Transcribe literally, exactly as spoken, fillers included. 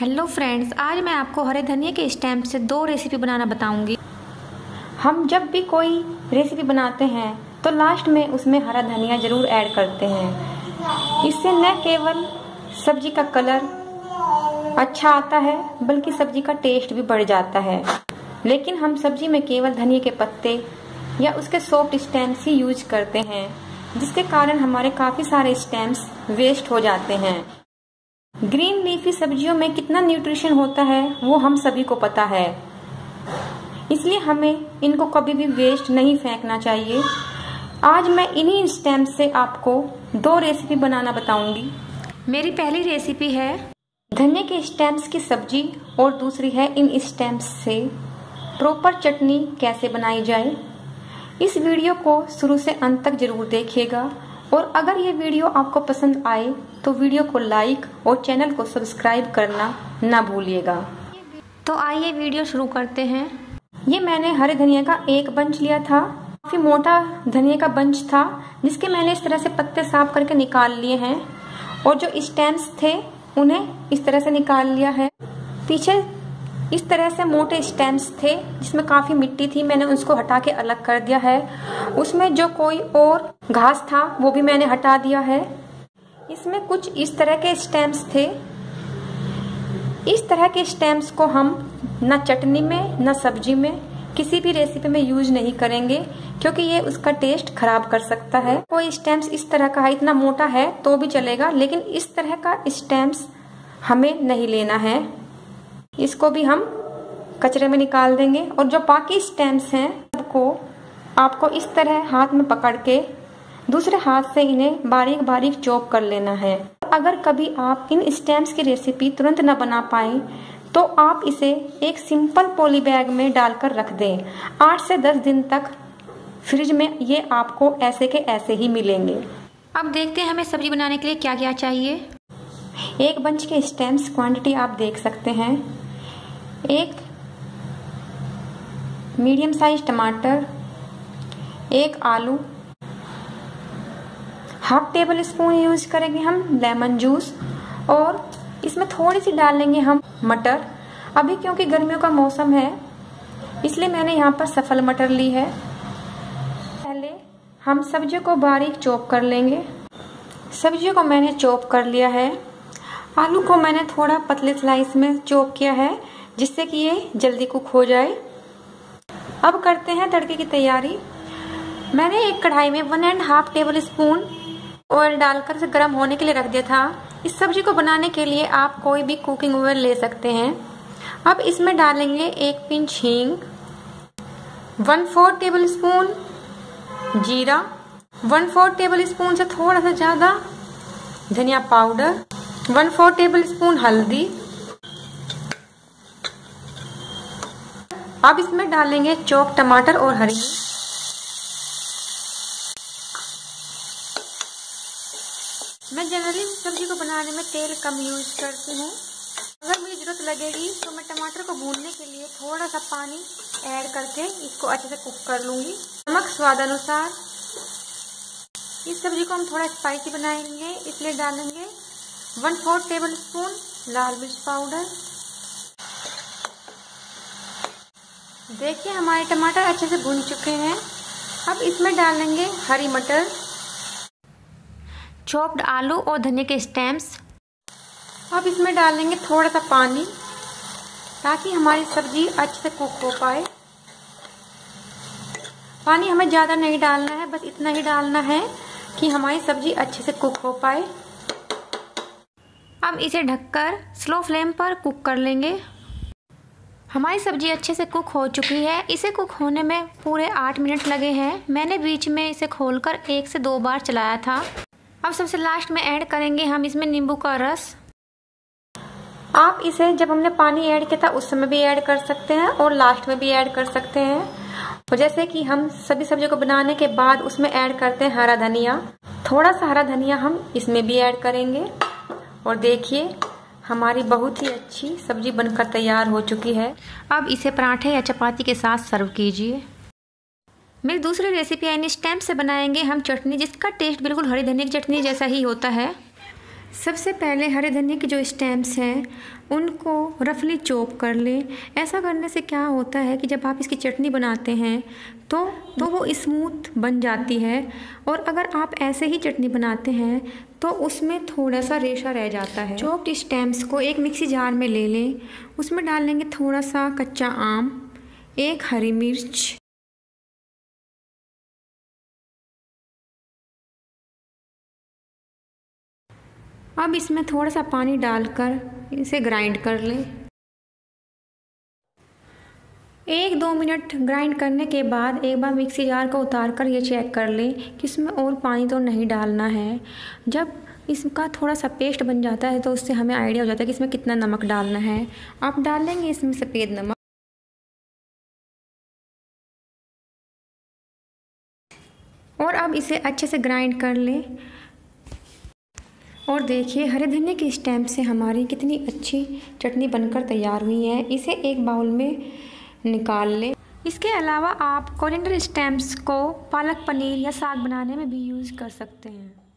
Hello friends, आज मैं आपको हरे धनिया के स्टेम से दो रेसिपी बनाना बताऊंगी। हम जब भी कोई रेसिपी बनाते हैं तो लास्ट में उसमें हरा धनिया ज़रूर ऐड करते हैं। इससे न केवल सब्जी का कलर अच्छा आता है बल्कि सब्जी का टेस्ट भी बढ़ जाता है। लेकिन हम सब्जी में केवल धनिया के पत्ते या उसके सॉफ्ट स्टेम्स ही यूज करते हैं, जिसके कारण हमारे काफ़ी सारे स्टेम्स वेस्ट हो जाते हैं। ग्रीन लीफी सब्जियों में कितना न्यूट्रिशन होता है वो हम सभी को पता है, इसलिए हमें इनको कभी भी वेस्ट नहीं फेंकना चाहिए। आज मैं इन्हीं स्टेम्स से आपको दो रेसिपी बनाना बताऊंगी। मेरी पहली रेसिपी है धनिया के स्टेम्स की सब्जी और दूसरी है इन स्टेम्स से प्रॉपर चटनी कैसे बनाई जाए। इस वीडियो को शुरू से अंत तक जरूर देखिएगा और अगर ये वीडियो आपको पसंद आए तो वीडियो को लाइक और चैनल को सब्सक्राइब करना ना भूलिएगा। तो आइए वीडियो शुरू करते हैं। ये मैंने हरे धनिया का एक बंच लिया था, काफी मोटा धनिया का बंच था, जिसके मैंने इस तरह से पत्ते साफ करके निकाल लिए हैं और जो स्टेम्स थे उन्हें इस तरह से निकाल लिया है। पीछे इस तरह से मोटे स्टेम्स थे जिसमें काफ़ी मिट्टी थी, मैंने उसको हटा के अलग कर दिया है। उसमें जो कोई और घास था वो भी मैंने हटा दिया है। इसमें कुछ इस तरह के स्टेम्स थे। इस तरह के स्टेम्स को हम ना चटनी में ना सब्जी में किसी भी रेसिपी में यूज नहीं करेंगे, क्योंकि ये उसका टेस्ट खराब कर सकता है। कोई स्टेम्स इस तरह का है, इतना मोटा है तो भी चलेगा, लेकिन इस तरह का स्टेम्स हमें नहीं लेना है। इसको भी हम कचरे में निकाल देंगे। और जो बाकी स्टेम्स हैं सबको आपको इस तरह हाथ में पकड़ के दूसरे हाथ से इन्हें बारीक बारीक चॉप कर लेना है। अगर कभी आप इन स्टेम्स की रेसिपी तुरंत न बना पाएं तो आप इसे एक सिंपल पॉली बैग में डालकर रख दें। आठ से दस दिन तक फ्रिज में ये आपको ऐसे के ऐसे ही मिलेंगे। अब देखते हैं हमें सब्जी बनाने के लिए क्या क्या चाहिए। एक बंच के स्टेम्स क्वांटिटी आप देख सकते हैं। एक मीडियम साइज टमाटर, एक आलू, हाफ टेबल स्पून यूज करेंगे हम लेमन जूस और इसमें थोड़ी सी डालेंगे हम मटर। अभी क्योंकि गर्मियों का मौसम है इसलिए मैंने यहाँ पर सफल मटर ली है। पहले हम सब्जियों को बारीक चॉप कर लेंगे। सब्जियों को मैंने चॉप कर लिया है। आलू को मैंने थोड़ा पतले स्लाइस में चॉप किया है जिससे कि ये जल्दी कुक हो जाए। अब करते हैं तड़के की तैयारी। मैंने एक कढ़ाई में one and half tablespoon oil डालकर इसे गर्म होने के लिए रख दिया था। इस सब्जी को बनाने के लिए आप कोई भी कुकिंग ऑयल ले सकते हैं। अब इसमें डालेंगे एक पिंच हींग, वन फोर टेबल स्पून जीरा, वन फोर टेबल स्पून से थोड़ा सा ज़्यादा धनिया powder, one four tablespoon हल्दी। अब इसमें डालेंगे चॉप टमाटर और हरी मिर्च। मैं जनरली सब्जी को बनाने में तेल कम यूज करती हूँ। अगर मुझे ज़रूरत लगेगी तो मैं टमाटर को भूनने के लिए थोड़ा सा पानी ऐड करके इसको अच्छे से कुक कर लूँगी। नमक स्वाद अनुसार। इस सब्जी को हम थोड़ा स्पाइसी बनाएंगे इसलिए डालेंगे वन फोर्थ टेबल स्पून लाल मिर्च पाउडर। देखिए हमारे टमाटर अच्छे से भुन चुके हैं। अब इसमें डालेंगे हरी मटर, चॉप्ड आलू और धनिया के स्टेम्स। अब इसमें डालेंगे थोड़ा सा पानी ताकि हमारी सब्जी अच्छे से कुक हो पाए। पानी हमें ज़्यादा नहीं डालना है, बस इतना ही डालना है कि हमारी सब्जी अच्छे से कुक हो पाए। अब इसे ढककर स्लो फ्लेम पर कुक कर लेंगे। हमारी सब्जी अच्छे से कुक हो चुकी है। इसे कुक होने में पूरे आठ मिनट लगे हैं। मैंने बीच में इसे खोलकर एक से दो बार चलाया था। अब सबसे लास्ट में ऐड करेंगे हम इसमें नींबू का रस। आप इसे जब हमने पानी ऐड किया था उस समय भी ऐड कर सकते हैं और लास्ट में भी ऐड कर सकते हैं। और जैसे कि हम सभी सब्जियों को बनाने के बाद उसमें ऐड करते हैं हरा धनिया, थोड़ा सा हरा धनिया हम इसमें भी ऐड करेंगे। और देखिए हमारी बहुत ही अच्छी सब्जी बनकर तैयार हो चुकी है। अब इसे पराठे या चपाती के साथ सर्व कीजिए। मेरी दूसरी रेसिपी इन स्टेम्स से बनाएंगे हम चटनी, जिसका टेस्ट बिल्कुल हरी धनिया की चटनी जैसा ही होता है। सबसे पहले हरे धनिये के जो स्टेम्स हैं उनको रफली चॉप कर लें। ऐसा करने से क्या होता है कि जब आप इसकी चटनी बनाते हैं तो तो वो स्मूथ बन जाती है, और अगर आप ऐसे ही चटनी बनाते हैं तो उसमें थोड़ा सा रेशा रह जाता है। चॉप्ड स्टेम्स को एक मिक्सी जार में ले लें, उसमें डाल लेंगे थोड़ा सा कच्चा आम, एक हरी मिर्च, अब इसमें थोड़ा सा पानी डालकर इसे ग्राइंड कर लें। एक दो मिनट ग्राइंड करने के बाद एक बार मिक्सी जार को उतार कर ये चेक कर लें कि इसमें और पानी तो नहीं डालना है। जब इसका थोड़ा सा पेस्ट बन जाता है तो उससे हमें आइडिया हो जाता है कि इसमें कितना नमक डालना है। आप डाल लेंगे इसमें सफ़ेद नमक, और अब इसे अच्छे से ग्राइंड कर लें। और देखिए हरे धनिये के स्टेम से हमारी कितनी अच्छी चटनी बनकर तैयार हुई है। इसे एक बाउल में निकाल लें। इसके अलावा आप कोरिएंडर स्टेम्स को पालक पनीर या साग बनाने में भी यूज़ कर सकते हैं।